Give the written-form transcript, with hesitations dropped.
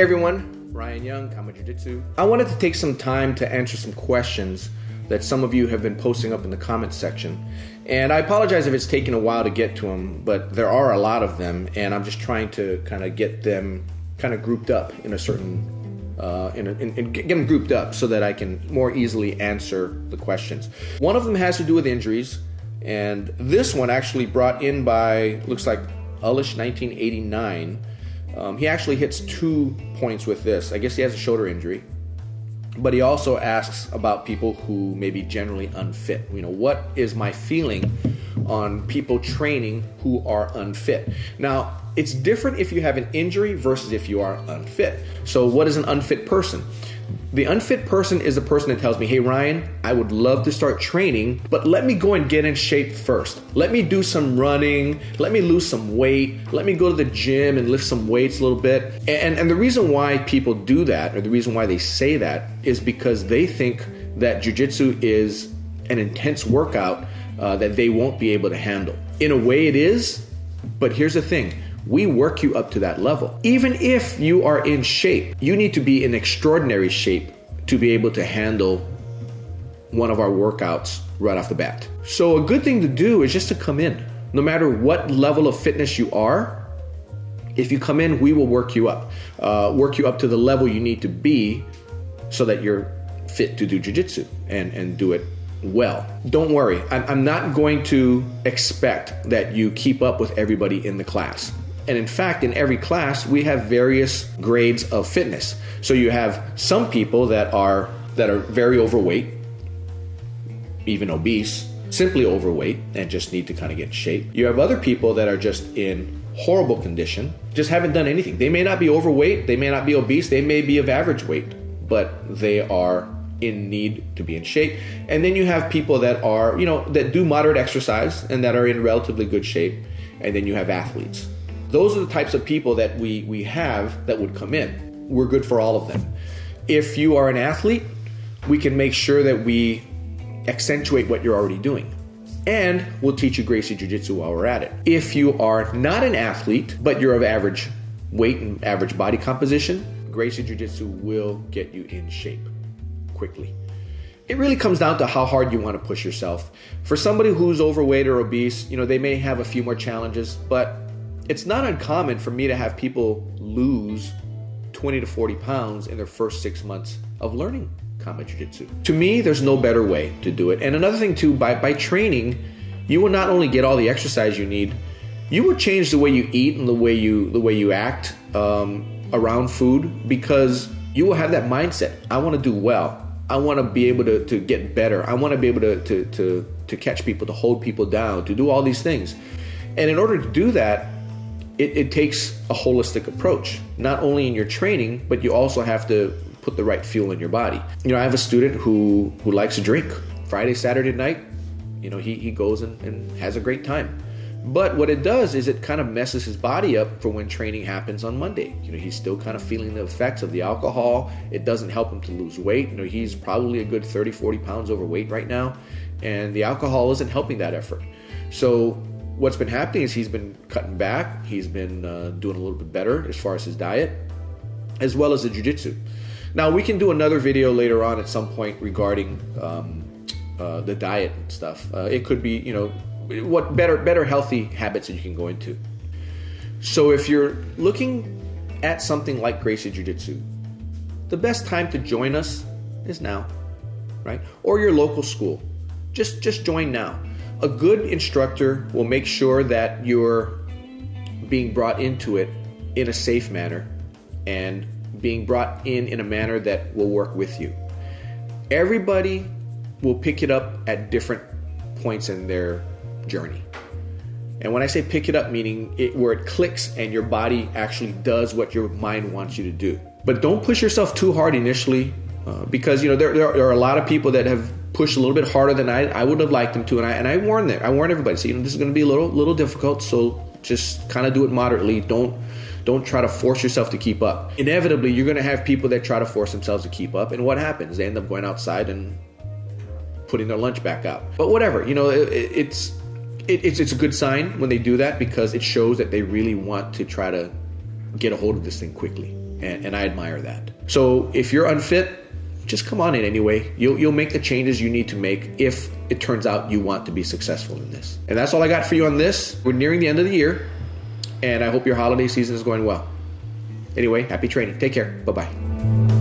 Hey everyone, Bryan Young, Kama Jiu-Jitsu. I wanted to take some time to answer some questions that some of you have been posting up in the comments section. And I apologize if it's taken a while to get to them, but there are a lot of them, and I'm just trying to kind of get them kind of grouped up in a certain get them grouped up so that I can more easily answer the questions. One of them has to do with injuries, and this one actually brought in by, looks like, Ullish1989. He actually hits 2 points with this. I guess he has a shoulder injury, but he also asks about people who may be generally unfit. You know, what is my feeling on people training who are unfit? Now, it's different if you have an injury versus if you are unfit. So what is an unfit person? The unfit person is a person that tells me, hey, Ryan, I would love to start training, but let me go and get in shape first. Let me do some running. Let me lose some weight. Let me go to the gym and lift some weights a little bit. And the reason why people do that, or the reason why they say that, is because they think that jiu-jitsu is an intense workout that they won't be able to handle. In a way it is, but here's the thing. We work you up to that level. Even if you are in shape, you need to be in extraordinary shape to be able to handle one of our workouts right off the bat. So a good thing to do is just to come in. No matter what level of fitness you are, if you come in, we will work you up to the level you need to be so that you're fit to do jiu-jitsu and do it well. Don't worry, I'm not going to expect that you keep up with everybody in the class. And in fact, in every class, we have various grades of fitness. So you have some people that are very overweight, even obese, simply overweight, and just need to kind of get in shape. You have other people that are just in horrible condition, just haven't done anything. They may not be overweight, they may not be obese, they may be of average weight, but they are in need to be in shape. And then you have people that are, you know, that do moderate exercise and that are in relatively good shape. And then you have athletes. Those are the types of people that we have that would come in. We're good for all of them. If you are an athlete, we can make sure that we accentuate what you're already doing. And we'll teach you Gracie Jiu-Jitsu while we're at it. If you are not an athlete, but you're of average weight and average body composition, Gracie Jiu-Jitsu will get you in shape quickly. It really comes down to how hard you want to push yourself. For somebody who's overweight or obese, you know, they may have a few more challenges, but it's not uncommon for me to have people lose 20 to 40 pounds in their first 6 months of learning Kama Jiu-Jitsu. To me, there's no better way to do it. And another thing too, by training, you will not only get all the exercise you need, you will change the way you eat and the way you act around food, because you will have that mindset. I want to do well. I want to be able to get better. I want to be able to catch people, to hold people down, to do all these things. And in order to do that, it takes a holistic approach, not only in your training, but you also have to put the right fuel in your body. You know, I have a student who likes to drink. Friday, Saturday night, you know, he goes and has a great time. But what it does is it kind of messes his body up for when training happens on Monday. You know, he's still kind of feeling the effects of the alcohol. It doesn't help him to lose weight. You know, he's probably a good 30, 40 pounds overweight right now, and the alcohol isn't helping that effort. So what's been happening is he's been cutting back. He's been doing a little bit better as far as his diet, as well as the jiu-jitsu. Now, we can do another video later on at some point regarding the diet and stuff. It could be, you know, what better healthy habits that you can go into. So if you're looking at something like Gracie Jiu-Jitsu, the best time to join us is now, right? Or your local school. Just join now. A good instructor will make sure that you're being brought into it in a safe manner and being brought in a manner that will work with you. Everybody will pick it up at different points in their journey. And when I say pick it up, meaning where it clicks and your body actually does what your mind wants you to do. But don't push yourself too hard initially, because, you know, there are a lot of people that have pushed a little bit harder than I would have liked them to, and I warn them. I warn everybody. So, you know, this is going to be a little difficult. So just kind of do it moderately. Don't try to force yourself to keep up. Inevitably, you're going to have people that try to force themselves to keep up, and what happens? They end up going outside and putting their lunch back out. But whatever, you know, it's a good sign when they do that, because it shows that they really want to try to get a hold of this thing quickly. and I admire that. So if you're unfit, just come on in anyway. You'll make the changes you need to make if it turns out you want to be successful in this. And that's all I got for you on this. We're nearing the end of the year, and I hope your holiday season is going well. Anyway, happy training. Take care. Bye-bye.